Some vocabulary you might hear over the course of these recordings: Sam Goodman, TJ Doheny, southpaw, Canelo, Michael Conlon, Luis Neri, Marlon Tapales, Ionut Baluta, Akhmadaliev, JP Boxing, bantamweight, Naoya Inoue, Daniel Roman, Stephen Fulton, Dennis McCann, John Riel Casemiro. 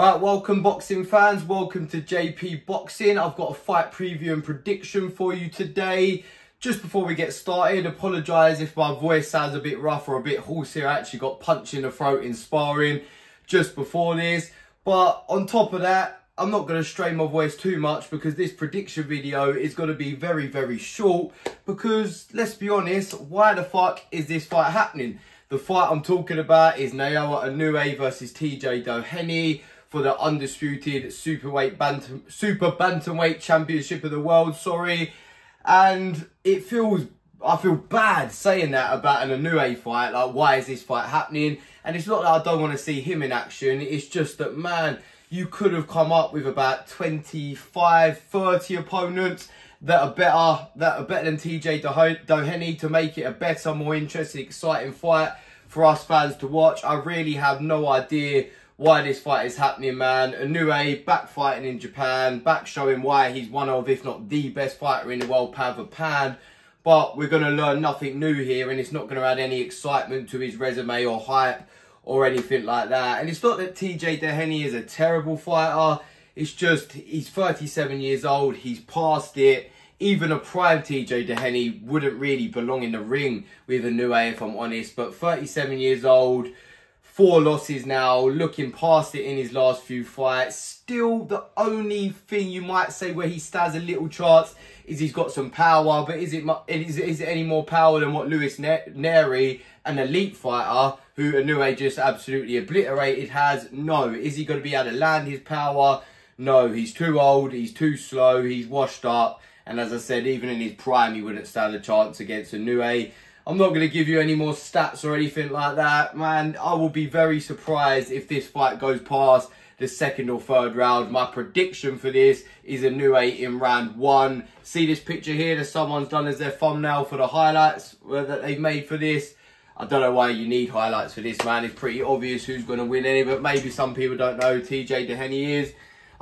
Alright, welcome boxing fans, welcome to JP Boxing. I've got a fight preview and prediction for you today. Just before we get started, apologise if my voice sounds a bit rough or a bit hoarse here. I actually got punched in the throat in sparring just before this. But on top of that, I'm not going to strain my voice too much because this prediction video is going to be very, very short. Because, let's be honest, why the fuck is this fight happening? The fight I'm talking about is Naoya Inoue versus TJ Doheny for the undisputed super bantamweight championship of the world, and it feels, I feel bad saying that about an Inoue fight. Like, why is this fight happening? And it's not that I don't want to see him in action, it's just that, man, you could have come up with about 25, 30 opponents that are better than TJ Doheny to make it a better, more interesting, exciting fight for us fans to watch. I really have no idea why this fight is happening, man. Inoue back fighting in Japan, back showing why he's one of, if not the best fighter in the world, pound for pound. But we're going to learn nothing new here, and it's not going to add any excitement to his resume or hype or anything like that. And it's not that TJ Doheny is a terrible fighter, it's just he's 37 years old, he's past it. Even a prime TJ Doheny wouldn't really belong in the ring with Inoue, if I'm honest, but 37 years old, 4 losses now, looking past it in his last few fights. Still, the only thing you might say where he stands a little chance is he's got some power, but is it any more power than what Luis Neri, an elite fighter, who Inoue just absolutely obliterated, has? No. Is he going to be able to land his power? No. He's too old, he's too slow, he's washed up, and as I said, even in his prime, he wouldn't stand a chance against Inoue. I'm not going to give you any more stats or anything like that, man. I will be very surprised if this fight goes past the second or third round. My prediction for this is Inoue in round 1. See this picture here that someone's done as their thumbnail for the highlights that they've made for this? I don't know why you need highlights for this, man. It's pretty obvious who's going to win any, but maybe some people don't know who TJ Doheny is.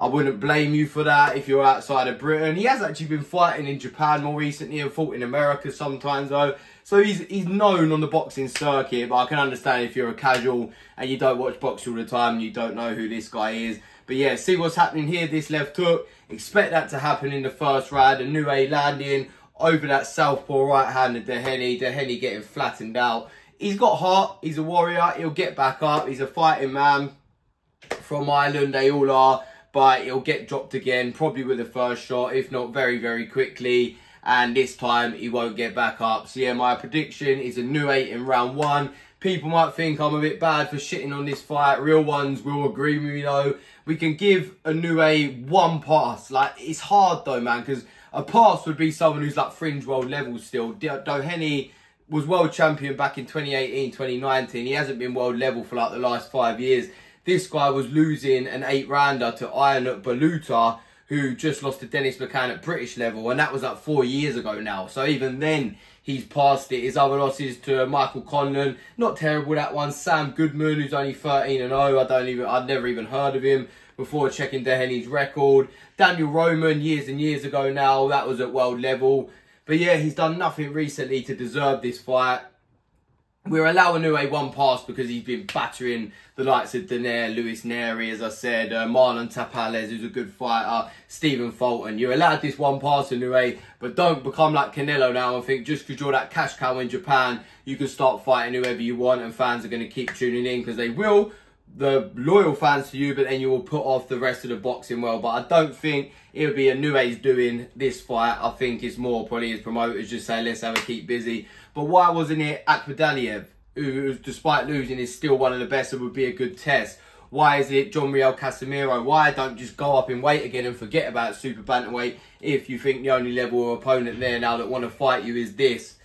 I wouldn't blame you for that if you're outside of Britain. He has actually been fighting in Japan more recently and fought in America sometimes though. So he's known on the boxing circuit, but I can understand if you're a casual and you don't watch boxing all the time, you don't know who this guy is. But yeah, see what's happening here, this left hook. Expect that to happen in the first round. Inoue landing over that southpaw right hand of Doheny. Doheny getting flattened out. He's got heart, he's a warrior, he'll get back up. He's a fighting man from Ireland, they all are. But he'll get dropped again, probably with the first shot, if not very, very quickly. And this time, he won't get back up. So yeah, my prediction is Inoue in round 1. People might think I'm a bit bad for shitting on this fight. Real ones will agree with me though. We can give Inoue one pass. Like, it's hard though, man, because a pass would be someone who's like fringe world level still. Doheny was world champion back in 2018, 2019. He hasn't been world level for like the last 5 years. This guy was losing an 8-rounder to Ionut Baluta, who just lost to Dennis McCann at British level, and that was like 4 years ago now. So even then, he's passed it. His other losses to Michael Conlon, not terrible that one. Sam Goodman, who's only 13-0. I'd never even heard of him before checking Doheny's record. Daniel Roman, years and years ago now. That was at world level. But yeah, he's done nothing recently to deserve this fight. We're allowing Inoue one pass because he's been battering the likes of Danair, Luis Neri, as I said, Marlon Tapales, who's a good fighter, Stephen Fulton. You're allowed this one pass, Inoue, but don't become like Canelo now and think just because you're that cash cow in Japan, you can start fighting whoever you want, and fans are going to keep tuning in because they will. The loyal fans to you, but then you will put off the rest of the boxing world. But I don't think it would be Inoue's doing this fight. I think it's more probably his promoters just say, let's have a keep busy. But why wasn't it Akhmadaliev, who despite losing is still one of the best and would be a good test? Why is it John Riel Casemiro? Why don't just go up in weight again and forget about super bantamweight if you think the only level of opponent there now that want to fight you is this?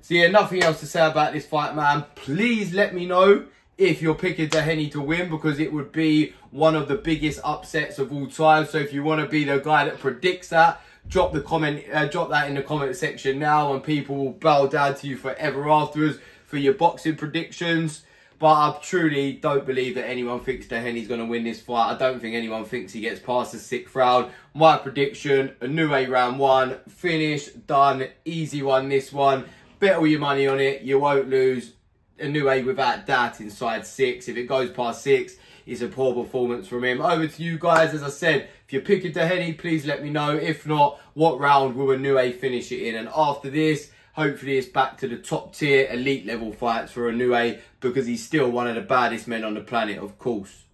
So yeah, nothing else to say about this fight, man. Please let me know if you're picking Doheny to win, because it would be one of the biggest upsets of all time. So if you want to be the guy that predicts that, drop that in the comment section now, and people will bow down to you forever afterwards for your boxing predictions. But I truly don't believe that anyone thinks Doheny's going to win this fight. I don't think anyone thinks he gets past the 6th round. My prediction, Inoue round 1, finish, done, easy one this one. Bet all your money on it, you won't lose. Inoue without doubt inside six. If it goes past six, it's a poor performance from him. Over to you guys. As I said, if you're picking Doheny, please let me know. If not, what round will Inoue finish it in? And after this, hopefully it's back to the top tier, elite level fights for Inoue, because he's still one of the baddest men on the planet, of course.